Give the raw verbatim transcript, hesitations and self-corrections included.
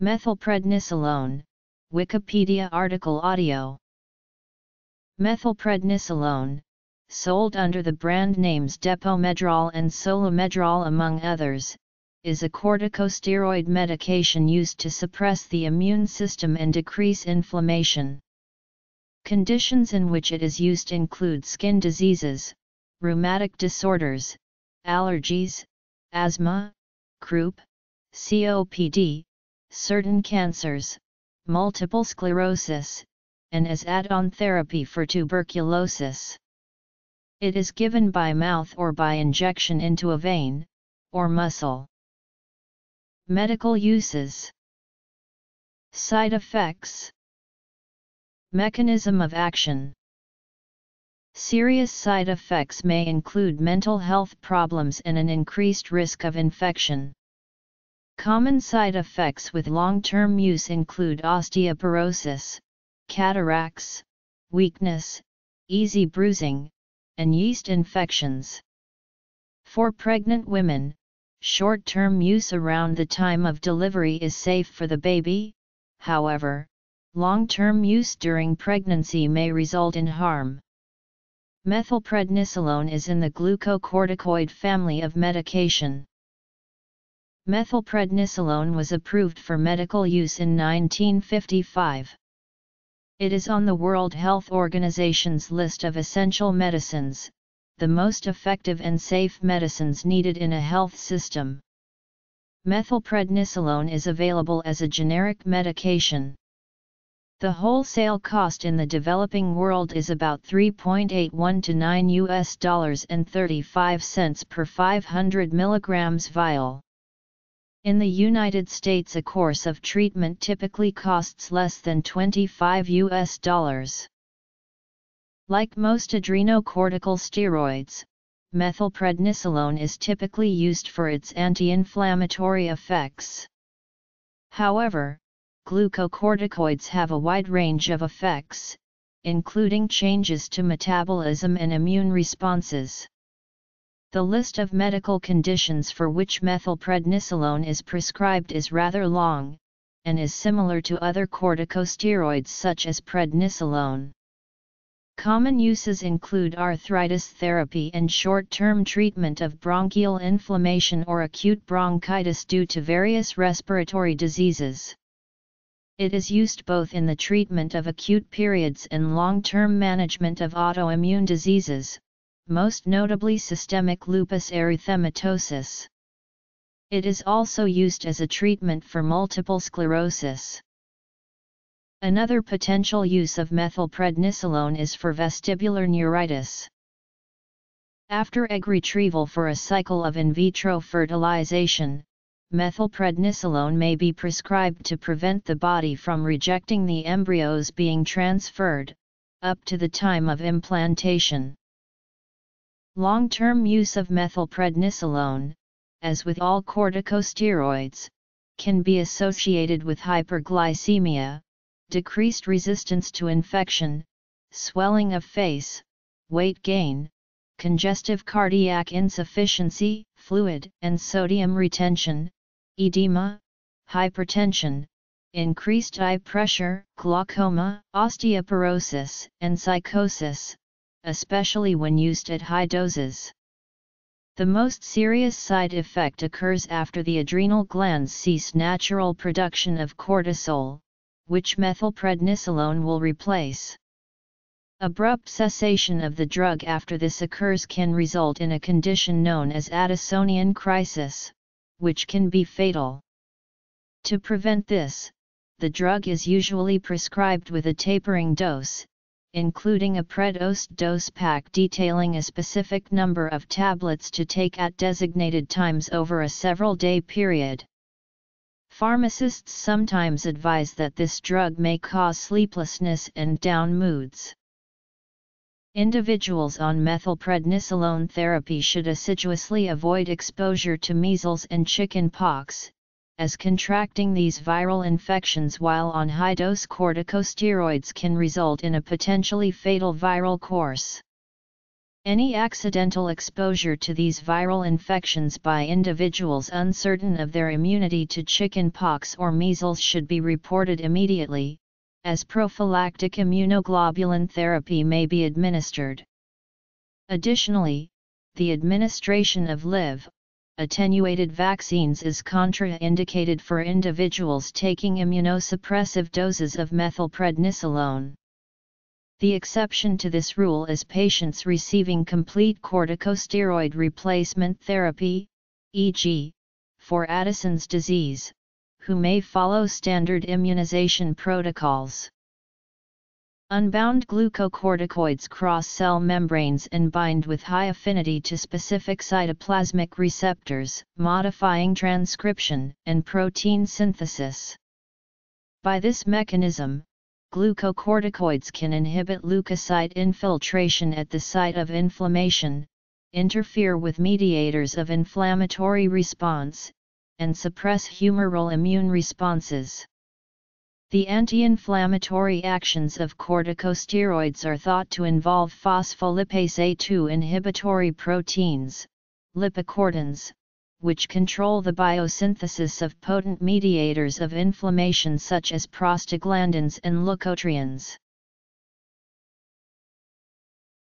Methylprednisolone, Wikipedia article audio. Methylprednisolone, sold under the brand names Depomedrol and Solomedrol among others, is a corticosteroid medication used to suppress the immune system and decrease inflammation. Conditions in which it is used include skin diseases, rheumatic disorders, allergies, asthma, croup, C O P D, certain cancers, multiple sclerosis, and as add-on therapy for tuberculosis. It is given by mouth or by injection into a vein, or muscle. Medical uses. Side effects. Mechanism of action. Serious side effects may include mental health problems and an increased risk of infection. Common side effects with long-term use include osteoporosis, cataracts, weakness, easy bruising, and yeast infections. For pregnant women, short-term use around the time of delivery is safe for the baby. However, long-term use during pregnancy may result in harm. Methylprednisolone is in the glucocorticoid family of medication. Methylprednisolone was approved for medical use in nineteen fifty-five. It is on the World Health Organization's list of essential medicines, the most effective and safe medicines needed in a health system. Methylprednisolone is available as a generic medication. The wholesale cost in the developing world is about three point eight one to nine U S dollars and thirty-five cents per five hundred milligrams vial. In the United States, a course of treatment typically costs less than twenty-five U S dollars. Like most adrenocortical steroids, methylprednisolone is typically used for its anti-inflammatory effects. However, glucocorticoids have a wide range of effects, including changes to metabolism and immune responses. The list of medical conditions for which methylprednisolone is prescribed is rather long, and is similar to other corticosteroids such as prednisolone. Common uses include arthritis therapy and short-term treatment of bronchial inflammation or acute bronchitis due to various respiratory diseases. It is used both in the treatment of acute periods and long-term management of autoimmune diseases, most notably systemic lupus erythematosus. It is also used as a treatment for multiple sclerosis. Another potential use of methylprednisolone is for vestibular neuritis. After egg retrieval for a cycle of in vitro fertilization, methylprednisolone may be prescribed to prevent the body from rejecting the embryos being transferred, up to the time of implantation. Long-term use of methylprednisolone, as with all corticosteroids, can be associated with hyperglycemia, decreased resistance to infection, swelling of face, weight gain, congestive cardiac insufficiency, fluid and sodium retention, edema, hypertension, increased eye pressure, glaucoma, osteoporosis, and psychosis, especially when used at high doses. The most serious side effect occurs after the adrenal glands cease natural production of cortisol, which methylprednisolone will replace. Abrupt cessation of the drug after this occurs can result in a condition known as Addisonian crisis, which can be fatal. To prevent this, the drug is usually prescribed with a tapering dose, including a predosed dose pack detailing a specific number of tablets to take at designated times over a several-day period. Pharmacists sometimes advise that this drug may cause sleeplessness and down moods. Individuals on methylprednisolone therapy should assiduously avoid exposure to measles and chicken pox, as contracting these viral infections while on high-dose corticosteroids can result in a potentially fatal viral course. Any accidental exposure to these viral infections by individuals uncertain of their immunity to chicken pox or measles should be reported immediately, as prophylactic immunoglobulin therapy may be administered. Additionally, the administration of live, attenuated vaccines is contraindicated for individuals taking immunosuppressive doses of methylprednisolone. The exception to this rule is patients receiving complete corticosteroid replacement therapy, for example, for Addison's disease, who may follow standard immunization protocols. Unbound glucocorticoids cross cell membranes and bind with high affinity to specific cytoplasmic receptors, modifying transcription and protein synthesis. By this mechanism, glucocorticoids can inhibit leukocyte infiltration at the site of inflammation, interfere with mediators of inflammatory response, and suppress humoral immune responses. The anti-inflammatory actions of corticosteroids are thought to involve phospholipase A two inhibitory proteins, lipocortins, which control the biosynthesis of potent mediators of inflammation such as prostaglandins and leukotrienes.